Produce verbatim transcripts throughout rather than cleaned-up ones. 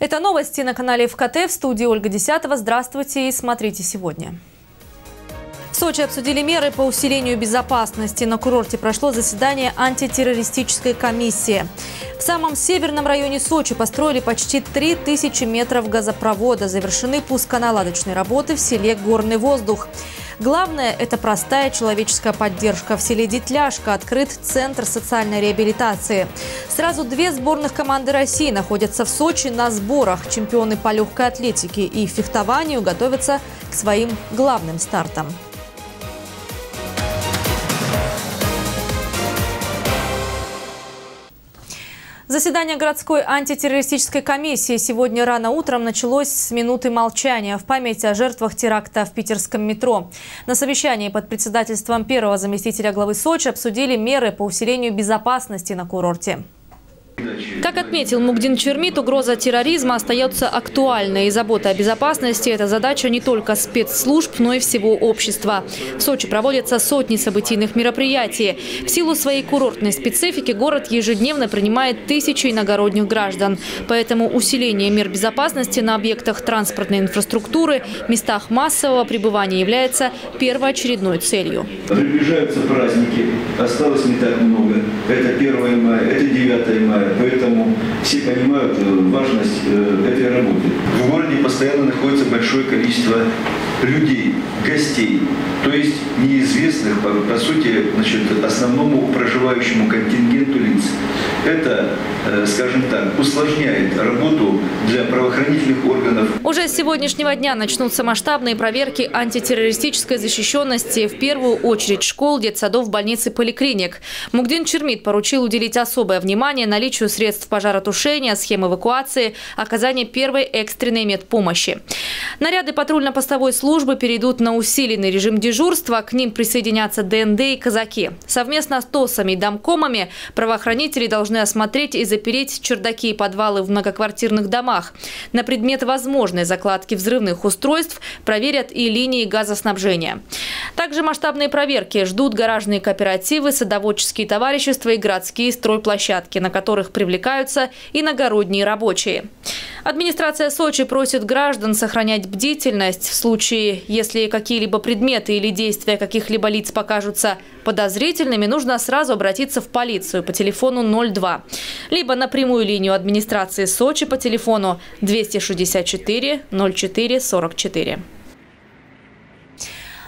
Это новости на канале ФКТ. В студии Ольга Десятова. Здравствуйте и смотрите сегодня. В Сочи обсудили меры по усилению безопасности. На курорте прошло заседание антитеррористической комиссии. В самом северном районе Сочи построили почти три тысячи метров газопровода. Завершены пусконаладочные работы в селе Горный воздух. Главное – это простая человеческая поддержка. В селе Детляжка открыт центр социальной реабилитации. Сразу две сборных команды России находятся в Сочи на сборах. Чемпионы по легкой атлетике и фехтованию готовятся к своим главным стартам. Заседание городской антитеррористической комиссии сегодня рано утром началось с минуты молчания в память о жертвах теракта в питерском метро. На совещании под председательством первого заместителя главы Сочи обсудили меры по усилению безопасности на курорте. Как отметил Мугдин Чермит, угроза терроризма остается актуальной. И забота о безопасности – это задача не только спецслужб, но и всего общества. В Сочи проводятся сотни событийных мероприятий. В силу своей курортной специфики город ежедневно принимает тысячи иногородних граждан. Поэтому усиление мер безопасности на объектах транспортной инфраструктуры, местах массового пребывания является первоочередной целью. Приближаются праздники. Осталось не так много. Это первое мая, это девятое мая. Поэтому все понимают важность этой работы. В городе постоянно находится большое количество людей, гостей, то есть неизвестных, по сути, значит, основному проживающему контингенту лиц. Это, скажем так, усложняет работу для правоохранительных органов. Уже с сегодняшнего дня начнутся масштабные проверки антитеррористической защищенности, в первую очередь школ, детсадов, больниц и поликлиник. Мугдин Чермит поручил уделить особое внимание наличию средств пожаротушения, схем эвакуации, оказания первой экстренной медпомощи. Наряды патрульно-постовой службы перейдут на усиленный режим дежурства, к ним присоединятся ДНД и казаки. Совместно с ТОСами и домкомами правоохранители должны осмотреть и запереть чердаки и подвалы в многоквартирных домах. На предмет возможной закладки взрывных устройств проверят и линии газоснабжения. Также масштабные проверки ждут гаражные кооперативы, садоводческие товарищества и городские стройплощадки, на которых привлекаются иногородние рабочие. Администрация Сочи просит граждан сохранять бдительность. В случае, если какие-либо предметы или действия каких-либо лиц покажутся подозрительными, нужно сразу обратиться в полицию по телефону ноль два, либо на прямую линию администрации Сочи по телефону двести шестьдесят четыре ноль четыре сорок четыре.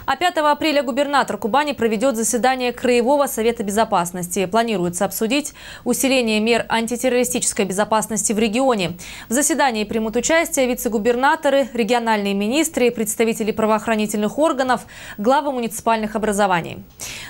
А пятого апреля губернатор Кубани проведет заседание Краевого совета безопасности. Планируется обсудить усиление мер антитеррористической безопасности в регионе. В заседании примут участие вице-губернаторы, региональные министры, представители правоохранительных органов, главы муниципальных образований.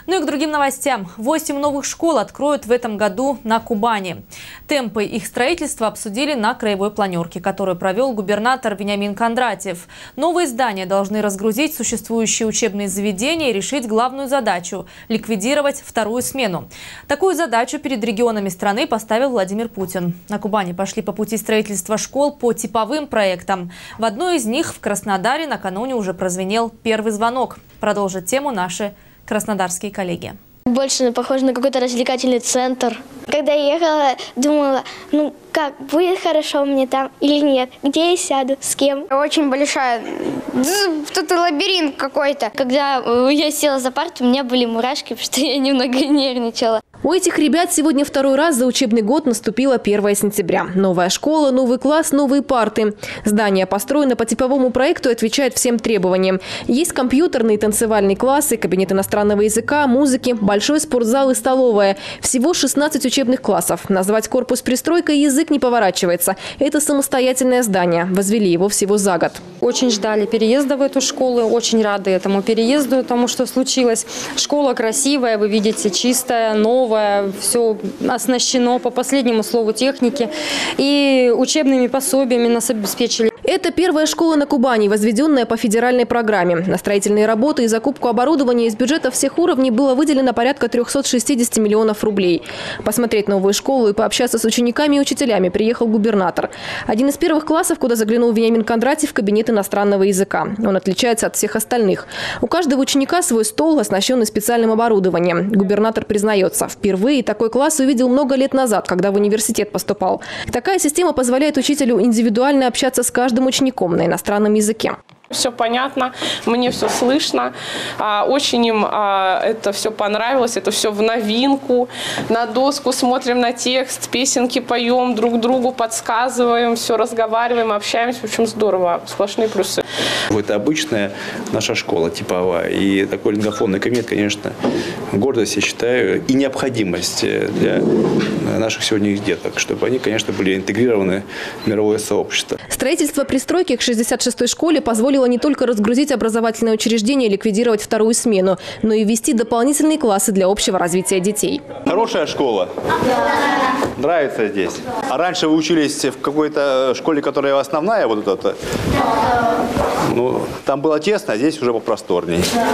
Ну и к другим новостям. восемь новых школ откроют в этом году на Кубани. Темпы их строительства обсудили на краевой планерке, которую провел губернатор Вениамин Кондратьев. Новые здания должны разгрузить существующие учебники. Учебные заведения и решить главную задачу – ликвидировать вторую смену. Такую задачу перед регионами страны поставил Владимир Путин. На Кубани пошли по пути строительства школ по типовым проектам. В одной из них в Краснодаре накануне уже прозвенел первый звонок. Продолжат тему наши краснодарские коллеги. Больше похоже на какой-то развлекательный центр. Когда я ехала, думала, ну как, будет хорошо мне там или нет? Где я сяду? С кем? Очень большая. Тут лабиринт какой-то. Когда я села за парту, у меня были мурашки, потому что я немного нервничала. У этих ребят сегодня второй раз за учебный год наступило первое сентября. Новая школа, новый класс, новые парты. Здание построено по типовому проекту и отвечает всем требованиям. Есть компьютерные и танцевальные классы, кабинет иностранного языка, музыки, большой спортзал и столовая. Всего шестнадцать учебных классов. Назвать корпус пристройкой язык не поворачивается. Это самостоятельное здание. Возвели его всего за год. Очень ждали переезда в эту школу. Очень рады этому переезду, тому, что случилось. Школа красивая, вы видите, чистая, новая. Все оснащено по последнему слову техники и учебными пособиями нас обеспечили. Это первая школа на Кубани, возведенная по федеральной программе. На строительные работы и закупку оборудования из бюджета всех уровней было выделено порядка трёхсот шестидесяти миллионов рублей. Посмотреть новую школу и пообщаться с учениками и учителями приехал губернатор. Один из первых классов, куда заглянул Вениамин Кондратьев, — кабинет иностранного языка. Он отличается от всех остальных. У каждого ученика свой стол, оснащенный специальным оборудованием. Губернатор признается, впервые такой класс увидел много лет назад, когда в университет поступал. Такая система позволяет учителю индивидуально общаться с каждым учеником на иностранном языке. Все понятно, мне все слышно, очень им это все понравилось, это все в новинку, на доску смотрим на текст, песенки поем, друг другу подсказываем, все разговариваем, общаемся, в общем, здорово, сплошные плюсы. Это обычная наша школа типовая, и такой лингофонный кабинет, конечно, гордость, я считаю, и необходимость для наших сегодняшних деток, чтобы они, конечно, были интегрированы в мировое сообщество. Строительство пристройки к шестьдесят шестой школе позволило не только разгрузить образовательное учреждение и ликвидировать вторую смену, но и ввести дополнительные классы для общего развития детей. Хорошая школа? Да. Нравится здесь? Да. А раньше вы учились в какой-то школе, которая основная, вот эта? Да. Ну, там было тесно, а здесь уже попросторнее. Да.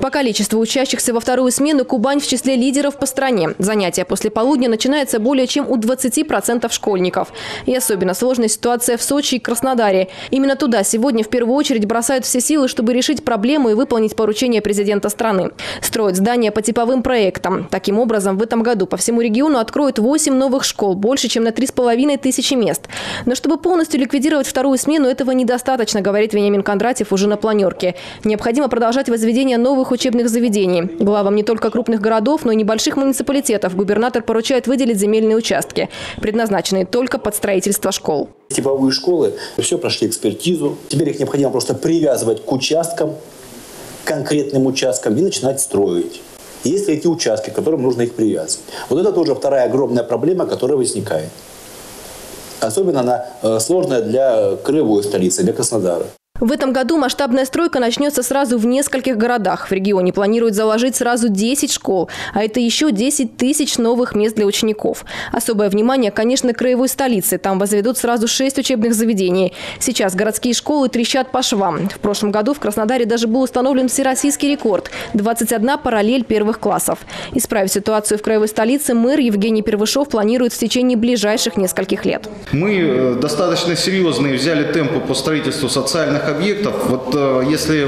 По количеству учащихся во вторую смену Кубань в числе лидеров по стране. Занятия после полудня начинаются более чем у двадцати процентов школьников. И особенно сложная ситуация в Сочи и Краснодаре. Именно туда сегодня в первую очередь бросают все силы, чтобы решить проблему и выполнить поручение президента страны. Строят здания по типовым проектам. Таким образом, в этом году по всему региону откроют восемь новых школ, больше чем на три с половиной тысячи мест. Но чтобы полностью ликвидировать вторую смену, этого недостаточно, говорит Вениамин Кондратьев уже на планерке. Необходимо продолжать возведение новых учебных заведений. Главам не только крупных городов, но и небольших муниципалитетов губернатор поручает выделить земельные участки, предназначенные только под строительство школ. Типовые школы все прошли экспертизу. Теперь их необходимо просто привязывать к участкам, конкретным участкам, и начинать строить. Есть ли эти участки, к которым нужно их привязывать? Вот это тоже вторая огромная проблема, которая возникает. Особенно она сложная для краевой столицы, для Краснодара. В этом году масштабная стройка начнется сразу в нескольких городах. В регионе планируют заложить сразу десять школ, а это еще десять тысяч новых мест для учеников. Особое внимание, конечно, краевой столице. Там возведут сразу шесть учебных заведений. Сейчас городские школы трещат по швам. В прошлом году в Краснодаре даже был установлен всероссийский рекорд – двадцать одна параллель первых классов. Исправив ситуацию в краевой столице, мэр Евгений Первышев планирует в течение ближайших нескольких лет. Мы достаточно серьезные взяли темпы по строительству социальных объектов. Вот если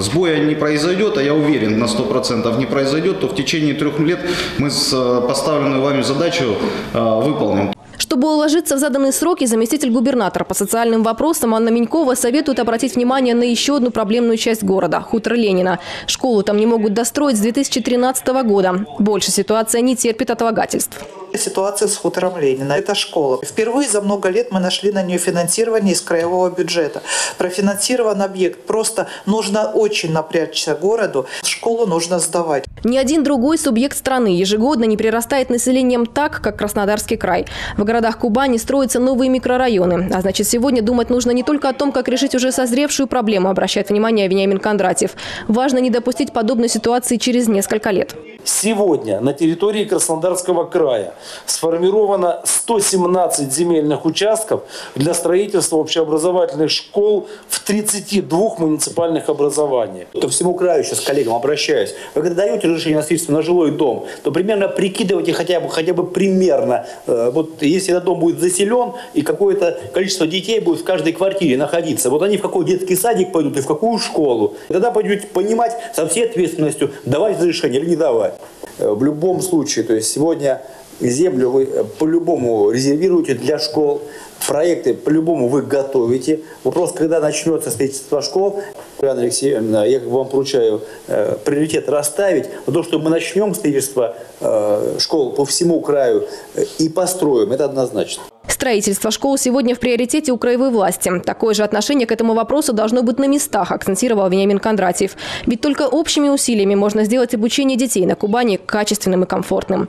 сбоя не произойдет, а я уверен на сто процентов не произойдет, то в течение трех лет мы поставленную вами задачу выполним. Чтобы уложиться в заданные сроки, заместитель губернатора по социальным вопросам Анна Менькова советует обратить внимание на еще одну проблемную часть города – хутор Ленина. Школу там не могут достроить с две тысячи тринадцатого года. Больше ситуация не терпит отлагательств. Ситуация с хутором Ленина – это школа. Впервые за много лет мы нашли на нее финансирование из краевого бюджета. Профинансирован объект. Просто нужно очень напрячься городу. Школу нужно сдавать. Ни один другой субъект страны ежегодно не прирастает населением так, как Краснодарский край. В городах В городах Кубани строятся новые микрорайоны. А значит, сегодня думать нужно не только о том, как решить уже созревшую проблему, обращает внимание Вениамин Кондратьев. Важно не допустить подобной ситуации через несколько лет. Сегодня на территории Краснодарского края сформировано сто семнадцать земельных участков для строительства общеобразовательных школ в тридцати двух муниципальных образованиях. По всему краю сейчас к коллегам обращаюсь. Вы когда даете разрешение на строительство на жилой дом, то примерно прикидывайте хотя бы, хотя бы примерно, вот если этот дом будет заселен и какое-то количество детей будет в каждой квартире находиться, вот они в какой детский садик пойдут и в какую школу. Тогда пойдете понимать со всей ответственностью, давать разрешение или не давать. В любом случае, то есть сегодня землю вы по-любому резервируете для школ, проекты по-любому вы готовите. Вопрос, когда начнется строительство школ, Анна Алексеевна, я вам поручаю э, приоритет расставить, то, что мы начнем строительство э, школ по всему краю э, и построим, это однозначно. Строительство школ сегодня в приоритете у краевой власти. Такое же отношение к этому вопросу должно быть на местах, акцентировал Вениамин Кондратьев. Ведь только общими усилиями можно сделать обучение детей на Кубани качественным и комфортным.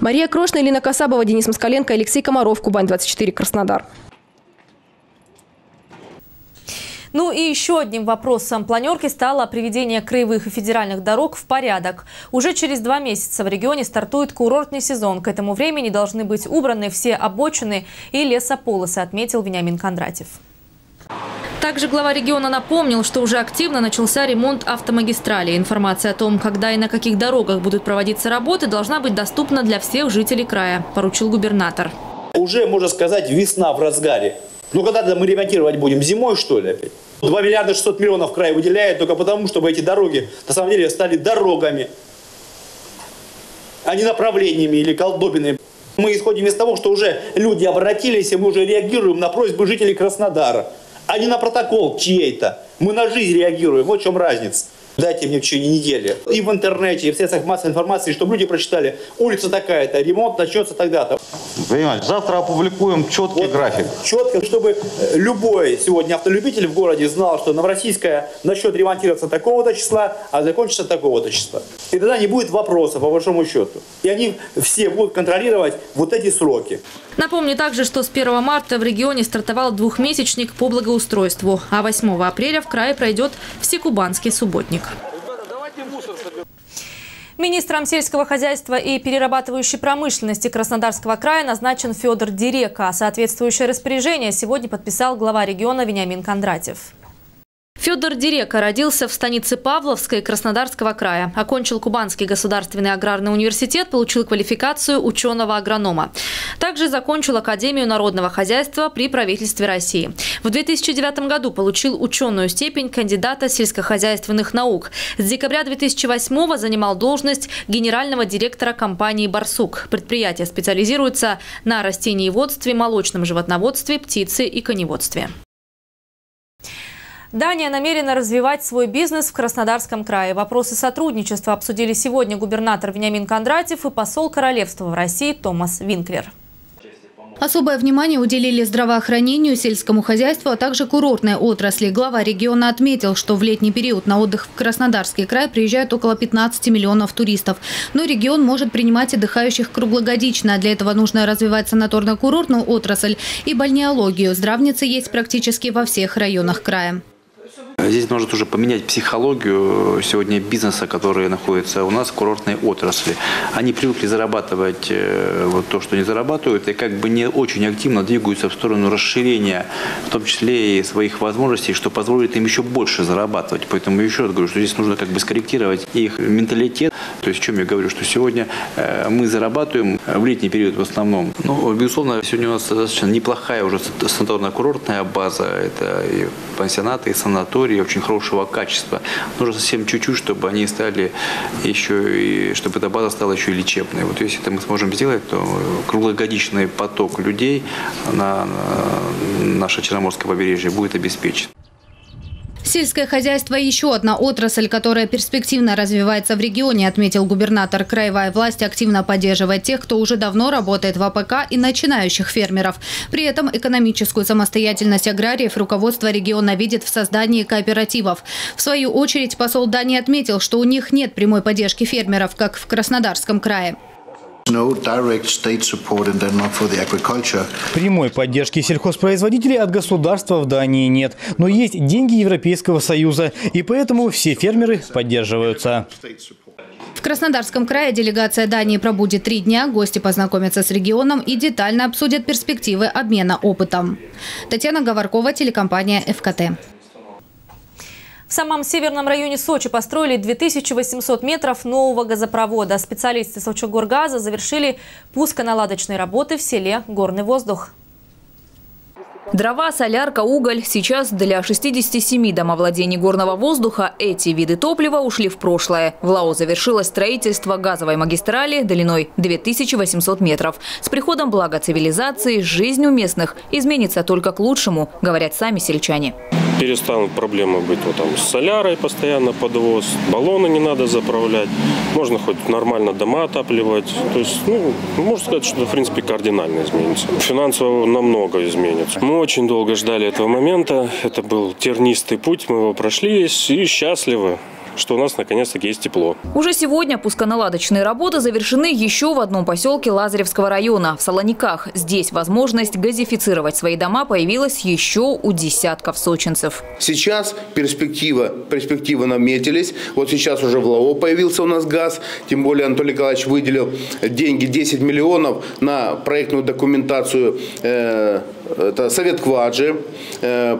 Мария Крошна, Елена Касабова, Денис Москаленко, Алексей Комаров, Кубань двадцать четыре, Краснодар. Ну и еще одним вопросом планерки стало приведение краевых и федеральных дорог в порядок. Уже через два месяца в регионе стартует курортный сезон. К этому времени должны быть убраны все обочины и лесополосы, отметил Вениамин Кондратьев. Также глава региона напомнил, что уже активно начался ремонт автомагистрали. Информация о том, когда и на каких дорогах будут проводиться работы, должна быть доступна для всех жителей края, поручил губернатор. Уже, можно сказать, весна в разгаре. Ну когда-то мы ремонтировать будем? Зимой, что ли, опять? два миллиарда шестьсот миллионов край выделяет только потому, чтобы эти дороги на самом деле стали дорогами, а не направлениями или колдобинами. Мы исходим из того, что уже люди обратились, и мы уже реагируем на просьбы жителей Краснодара, а не на протокол чьей-то. Мы на жизнь реагируем, вот в чем разница. Дайте мне в течение недели и в интернете, и в средствах массовой информации, чтобы люди прочитали, улица такая-то, ремонт начнется тогда-то. Понимаете, завтра опубликуем четкий вот, график. Четко, чтобы любой сегодня автолюбитель в городе знал, что Новороссийская начнет ремонтироваться такого-то числа, а закончится такого-то числа. И тогда не будет вопросов, по большому счету. И они все будут контролировать вот эти сроки. Напомню также, что с первого марта в регионе стартовал двухмесячник по благоустройству, а восьмого апреля в крае пройдет Всекубанский субботник. Министром сельского хозяйства и перерабатывающей промышленности Краснодарского края назначен Федор Дерека. Соответствующее распоряжение сегодня подписал глава региона Вениамин Кондратьев. Федор Дерека родился в станице Павловской Краснодарского края. Окончил Кубанский государственный аграрный университет, получил квалификацию ученого-агронома. Также закончил Академию народного хозяйства при правительстве России. В две тысячи девятом году получил ученую степень кандидата сельскохозяйственных наук. С декабря две тысячи восьмого занимал должность генерального директора компании «Барсук». Предприятие специализируется на растениеводстве, молочном животноводстве, птице и коневодстве. Дания намерена развивать свой бизнес в Краснодарском крае. Вопросы сотрудничества обсудили сегодня губернатор Вениамин Кондратьев и посол королевства в России Томас Винклер. Особое внимание уделили здравоохранению, сельскому хозяйству, а также курортной отрасли. Глава региона отметил, что в летний период на отдых в Краснодарский край приезжают около пятнадцати миллионов туристов. Но регион может принимать отдыхающих круглогодично. Для этого нужно развивать санаторно-курортную отрасль и бальнеологию. Здравницы есть практически во всех районах края. Здесь нужно тоже поменять психологию сегодня бизнеса, который находится у нас в курортной отрасли. Они привыкли зарабатывать вот то, что не зарабатывают, и как бы не очень активно двигаются в сторону расширения, в том числе и своих возможностей, что позволит им еще больше зарабатывать. Поэтому еще раз говорю, что здесь нужно как бы скорректировать их менталитет. То есть, о чем я говорю, что сегодня мы зарабатываем в летний период в основном. Но, безусловно, сегодня у нас достаточно неплохая уже санаторно-курортная база. Это и пансионаты, и санатории. Очень хорошего качества. Нужно совсем чуть-чуть, чтобы они стали еще, и чтобы эта база стала еще и лечебной. Вот если это мы сможем сделать, то круглогодичный поток людей на наше Черноморское побережье будет обеспечен. Сельское хозяйство – еще одна отрасль, которая перспективно развивается в регионе, отметил губернатор. Краевая власть активно поддерживает тех, кто уже давно работает в АПК, и начинающих фермеров. При этом экономическую самостоятельность аграриев руководство региона видит в создании кооперативов. В свою очередь посол Дании отметил, что у них нет прямой поддержки фермеров, как в Краснодарском крае. Прямой поддержки сельхозпроизводителей от государства в Дании нет, но есть деньги Европейского Союза, и поэтому все фермеры поддерживаются. В Краснодарском крае делегация Дании пробудет три дня, гости познакомятся с регионом и детально обсудят перспективы обмена опытом. Татьяна Говоркова, телекомпания ФКТ. В самом северном районе Сочи построили две тысячи восемьсот метров нового газопровода. Специалисты Сочигоргаза завершили пусконаладочные работы в селе Горный воздух. Дрова, солярка, уголь. Сейчас для шестидесяти семи домовладений Горного воздуха эти виды топлива ушли в прошлое. В Лао завершилось строительство газовой магистрали длиной две тысячи восемьсот метров. С приходом блага цивилизации жизнь у местных изменится только к лучшему, говорят сами сельчане. Перестанут проблемы быть вот там с солярой, постоянно подвоз, баллоны не надо заправлять, можно хоть нормально дома отапливать. То есть, ну, можно сказать, что в принципе кардинально изменится. Финансово намного изменится. Мы очень долго ждали этого момента, это был тернистый путь, мы его прошли и счастливы, что у нас наконец-таки есть тепло. Уже сегодня пусконаладочные работы завершены еще в одном поселке Лазаревского района – в Солониках. Здесь возможность газифицировать свои дома появилась еще у десятков сочинцев. Сейчас перспектива, перспективы наметились. Вот сейчас уже в Лао появился у нас газ. Тем более Анатолий Николаевич выделил деньги десять миллионов на проектную документацию э это Совет Кваджи,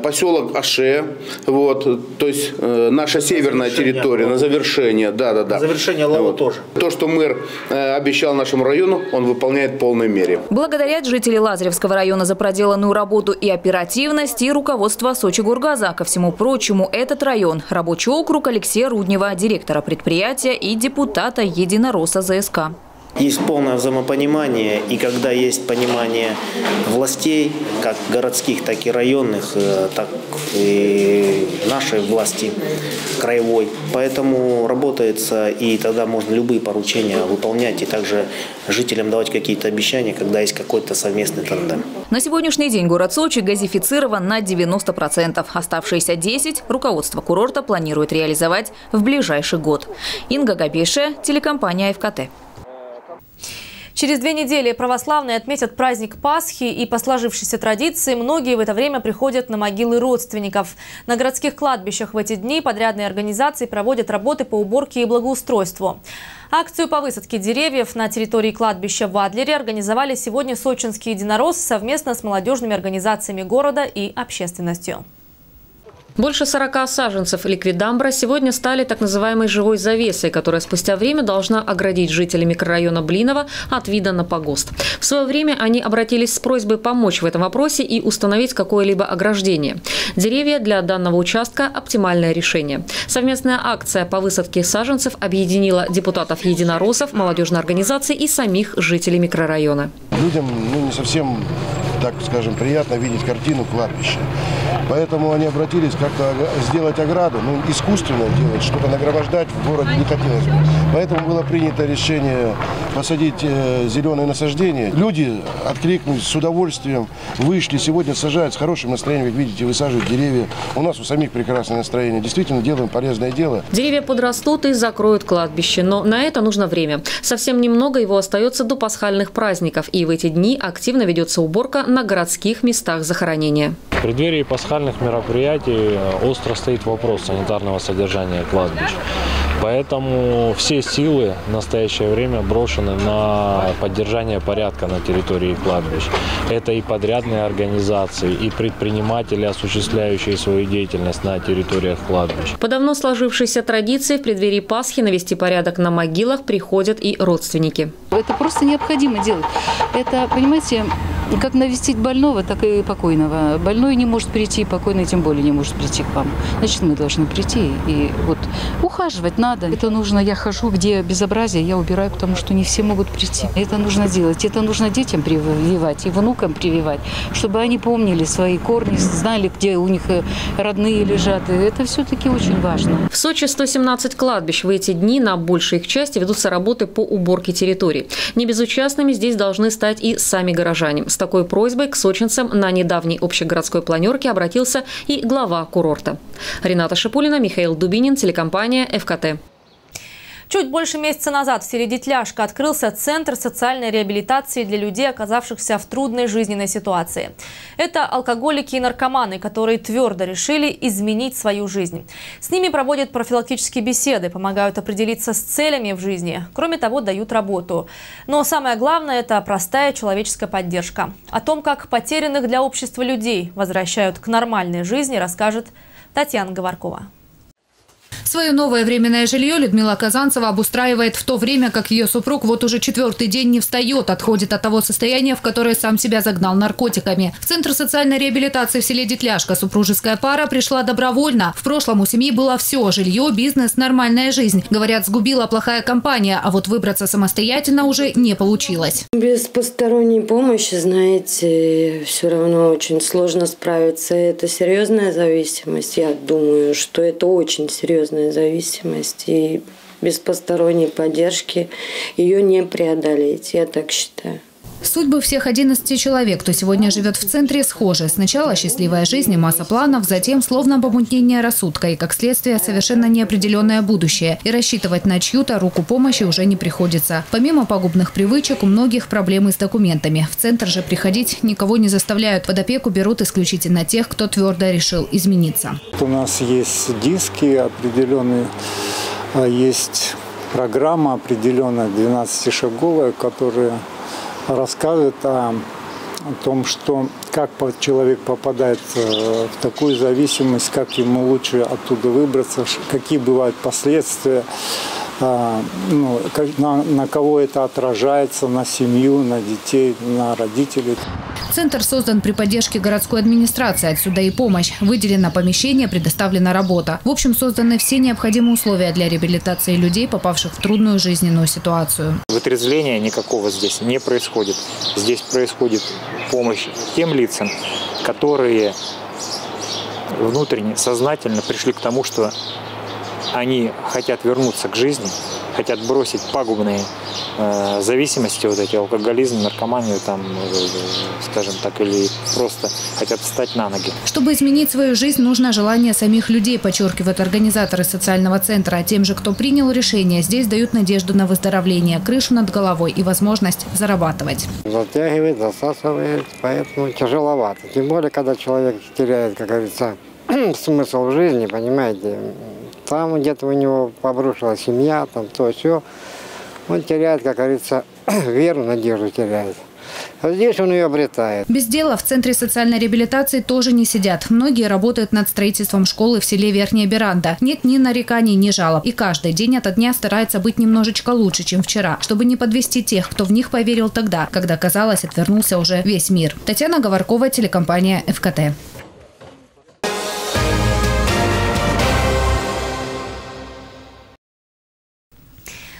поселок Аше, вот, то есть наша на северная территория, на завершение, да, да, да. На завершение Лава вот. Тоже. То, что мэр обещал нашему району, он выполняет в полной мере. Благодарят жители Лазаревского района за проделанную работу и оперативность, и руководство Сочи-Горгаза. Ко всему прочему, этот район, рабочий округ Алексея Руднева, директора предприятия и депутата Единоросса ЗСК. Есть полное взаимопонимание, и когда есть понимание властей, как городских, так и районных, так и нашей власти краевой, поэтому работается, и тогда можно любые поручения выполнять, и также жителям давать какие-то обещания, когда есть какой-то совместный тандем. На сегодняшний день город Сочи газифицирован на девяносто процентов. Оставшиеся десять процентов руководство курорта планирует реализовать в ближайший год. Инга Габеша, телекомпания ФКТ. Через две недели православные отметят праздник Пасхи, и по сложившейся традиции многие в это время приходят на могилы родственников. На городских кладбищах в эти дни подрядные организации проводят работы по уборке и благоустройству. Акцию по высадке деревьев на территории кладбища в Адлере организовали сегодня сочинские единороссы совместно с молодежными организациями города и общественностью. Больше сорока саженцев ликвидамбра сегодня стали так называемой живой завесой, которая спустя время должна оградить жителей микрорайона Блиново от вида на погост. В свое время они обратились с просьбой помочь в этом вопросе и установить какое-либо ограждение. Деревья для данного участка – оптимальное решение. Совместная акция по высадке саженцев объединила депутатов-единороссов, молодежной организации и самих жителей микрорайона. Людям, ну, не совсем, так скажем, приятно видеть картину кладбища. Поэтому они обратились как-то сделать ограду, ну, искусственно делать, что-то нагромождать в городе не хотелось бы. Поэтому было принято решение посадить зеленые насаждения. Люди откликнулись с удовольствием, вышли, сегодня сажают с хорошим настроением, как видите, высаживают деревья. У нас у самих прекрасное настроение, действительно делаем полезное дело. Деревья подрастут и закроют кладбище, но на это нужно время. Совсем немного его остается до пасхальных праздников, и в эти дни активно ведется уборка на городских местах захоронения. В преддверии пасхальных мероприятий остро стоит вопрос санитарного содержания кладбищ. Поэтому все силы в настоящее время брошены на поддержание порядка на территории кладбищ. Это и подрядные организации, и предприниматели, осуществляющие свою деятельность на территориях кладбищ. По давно сложившейся традиции в преддверии Пасхи навести порядок на могилах приходят и родственники. Это просто необходимо делать. Это, понимаете, как навестить больного, так и покойного. Больной не может прийти, покойный тем более не может прийти к вам. Значит, мы должны прийти и вот ухаживать на надо. Это нужно, я хожу, где безобразие, я убираю, потому что не все могут прийти. Это нужно делать, это нужно детям прививать и внукам прививать, чтобы они помнили свои корни, знали, где у них родные лежат. И это все-таки очень важно. В Сочи сто семнадцать кладбищ. В эти дни на большей их части ведутся работы по уборке территорий. Небезучастными здесь должны стать и сами горожане. С такой просьбой к сочинцам на недавней общегородской планерке обратился и глава курорта. Рената Шипулина, Михаил Дубинин, телекомпания ФКТ. Чуть больше месяца назад в селе Детляжка открылся Центр социальной реабилитации для людей, оказавшихся в трудной жизненной ситуации. Это алкоголики и наркоманы, которые твердо решили изменить свою жизнь. С ними проводят профилактические беседы, помогают определиться с целями в жизни. Кроме того, дают работу. Но самое главное – это простая человеческая поддержка. О том, как потерянных для общества людей возвращают к нормальной жизни, расскажет Татьяна Говоркова. Свое новое временное жилье Людмила Казанцева обустраивает в то время, как ее супруг вот уже четвертый день не встает, отходит от того состояния, в которое сам себя загнал наркотиками. В Центр социальной реабилитации в селе Детляжка супружеская пара пришла добровольно. В прошлом у семьи было все – жилье, бизнес, нормальная жизнь. Говорят, сгубила плохая компания, а вот выбраться самостоятельно уже не получилось. Без посторонней помощи, знаете, все равно очень сложно справиться. Это серьезная зависимость. Я думаю, что это очень серьезно. Зависимость, и без посторонней поддержки ее не преодолеть, я так считаю. Судьбы всех одиннадцати человек, кто сегодня живет в центре, схожи. Сначала счастливая жизнь и масса планов, затем словно помутнение рассудка и, как следствие, совершенно неопределенное будущее. И рассчитывать на чью-то руку помощи уже не приходится. Помимо пагубных привычек, у многих проблемы с документами. В центр же приходить никого не заставляют. Под опеку берут исключительно тех, кто твердо решил измениться. У нас есть диски определенные, есть программа определенная, двенадцатишаговая, которая рассказывает о о том, что как человек попадает в такую зависимость, как ему лучше оттуда выбраться, какие бывают последствия, ну, на, на кого это отражается, на семью, на детей, на родителей. Центр создан при поддержке городской администрации, отсюда и помощь. Выделено помещение, предоставлена работа. В общем, созданы все необходимые условия для реабилитации людей, попавших в трудную жизненную ситуацию. Вытрезвления никакого здесь не происходит. Здесь происходит помощь тем лицам, которые внутренне, сознательно пришли к тому, что они хотят вернуться к жизни, хотят бросить пагубные э, зависимости, вот эти алкоголизм, наркоманию, там, э, скажем так, или просто хотят встать на ноги. Чтобы изменить свою жизнь, нужно желание самих людей, подчеркивают организаторы социального центра. А тем же, кто принял решение, здесь дают надежду на выздоровление, крышу над головой и возможность зарабатывать. Затягивает, засасывает, поэтому тяжеловато. Тем более, когда человек теряет, как говорится, смысл в жизни, понимаете, там где-то у него обрушилась семья, там то-сё. Он теряет, как говорится, веру, надежду теряет. А здесь он ее обретает. Без дела в Центре социальной реабилитации тоже не сидят. Многие работают над строительством школы в селе Верхняя Беранда. Нет ни нареканий, ни жалоб. И каждый день ото дня старается быть немножечко лучше, чем вчера, чтобы не подвести тех, кто в них поверил тогда, когда, казалось, отвернулся уже весь мир. Татьяна Говоркова, телекомпания ФКТ.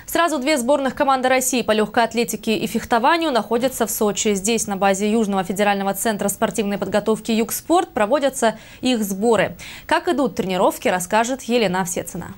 Сразу две сборных команды России по легкой атлетике и фехтованию находятся в Сочи. Здесь, на базе Южного федерального центра спортивной подготовки «Югспорт», проводятся их сборы. Как идут тренировки, расскажет Елена Всецина.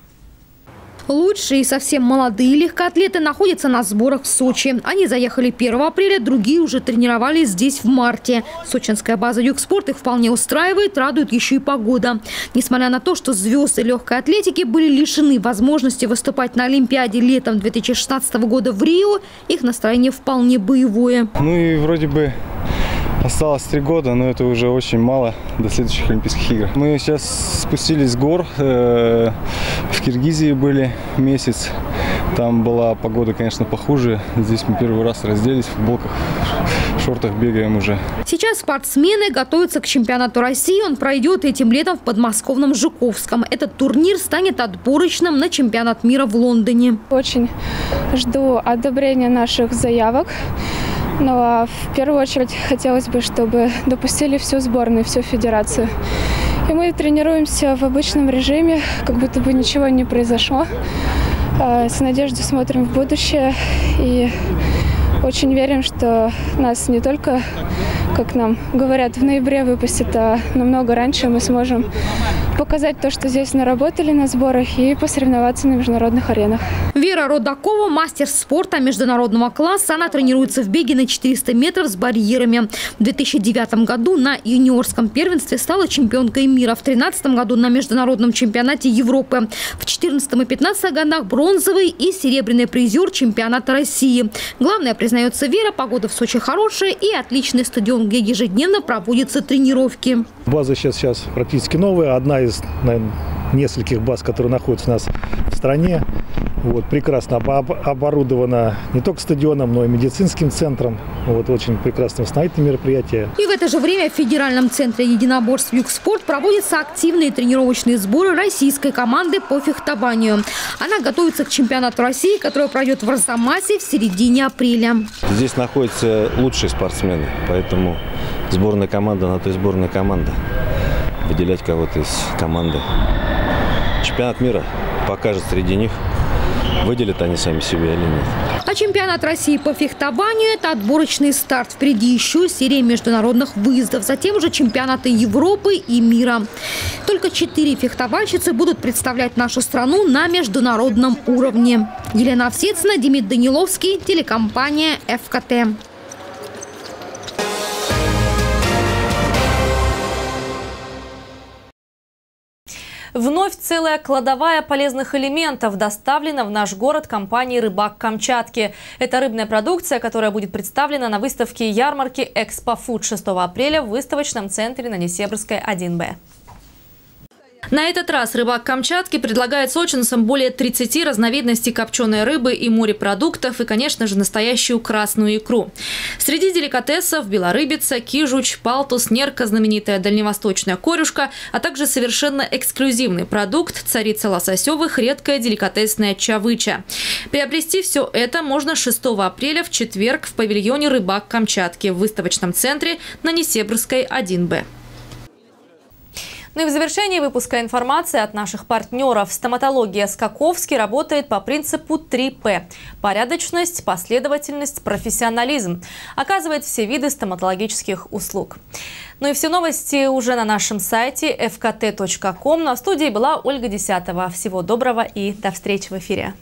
Лучшие и совсем молодые легкоатлеты находятся на сборах в Сочи. Они заехали первого апреля, другие уже тренировались здесь в марте. Сочинская база «Югспорт» их вполне устраивает, радует еще и погода. Несмотря на то, что звезды легкой атлетики были лишены возможности выступать на Олимпиаде летом две тысячи шестнадцатого года в Рио, их настроение вполне боевое. Ну и вроде бы осталось три года, но это уже очень мало до следующих Олимпийских игр. Мы сейчас спустились с гор, э, в Киргизии были месяц. Там была погода, конечно, похуже. Здесь мы первый раз разделись в футболках, в шортах бегаем уже. Сейчас спортсмены готовятся к чемпионату России. Он пройдет этим летом в подмосковном Жуковском. Этот турнир станет отборочным на чемпионат мира в Лондоне. Очень жду одобрения наших заявок. Ну а в первую очередь хотелось бы, чтобы допустили всю сборную, всю федерацию. И мы тренируемся в обычном режиме, как будто бы ничего не произошло. С надеждой смотрим в будущее и очень верим, что нас не только, как нам говорят, в ноябре выпустят, а намного раньше мы сможем показать то, что здесь наработали на сборах, и посоревноваться на международных аренах. Вера Родакова – мастер спорта международного класса. Она тренируется в беге на четыреста метров с барьерами. В две тысячи девятом году на юниорском первенстве стала чемпионкой мира. В две тысячи тринадцатом году на международном чемпионате Европы. В две тысячи четырнадцатом и две тысячи пятнадцатом годах бронзовый и серебряный призер чемпионата России. Главное, признается Вера, погода в Сочи хорошая и отличный стадион, где ежедневно проводятся тренировки. База сейчас, сейчас практически новая. Одна из, наверное, нескольких баз, которые находятся у нас в стране. Вот, прекрасно оборудована не только стадионом, но и медицинским центром. Вот, очень прекрасно восстановительное мероприятие. И в это же время в федеральном центре единоборств «Югспорт» проводятся активные тренировочные сборы российской команды по фехтованию. Она готовится к чемпионату России, который пройдет в Арзамасе в середине апреля. Здесь находятся лучшие спортсмены, поэтому сборная команда на той сборная команда. Выделять кого-то из команды. Чемпионат мира покажет среди них, выделят они сами себя или нет. А чемпионат России по фехтованию – это отборочный старт. Впереди еще серия международных выездов, затем уже чемпионаты Европы и мира. Только четыре фехтовальщицы будут представлять нашу страну на международном уровне. Елена Всецина, Дмитрий Даниловский, телекомпания ФКТ. Вновь целая кладовая полезных элементов доставлена в наш город компанией «Рыбак Камчатки». Это рыбная продукция, которая будет представлена на выставке ярмарки «Экспофуд» шестого апреля в выставочном центре на Несебрской один Б. На этот раз рыбак Камчатки предлагает сочинцам более тридцати разновидностей копченой рыбы и морепродуктов, и, конечно же, настоящую красную икру. Среди деликатесов – белорыбица, кижуч, палтус, нерка, знаменитая дальневосточная корюшка, а также совершенно эксклюзивный продукт – царица лососевых, редкая деликатесная чавыча. Приобрести все это можно шестого апреля в четверг в павильоне «Рыбак Камчатки» в выставочном центре на Несебрской один Б. Ну и в завершении выпуска информация от наших партнеров. Стоматология «Скаковский» работает по принципу три П – порядочность, последовательность, профессионализм. Оказывает все виды стоматологических услуг. Ну и все новости уже на нашем сайте эф ка тэ точка ком. На студии была Ольга Десятова. Всего доброго и до встречи в эфире.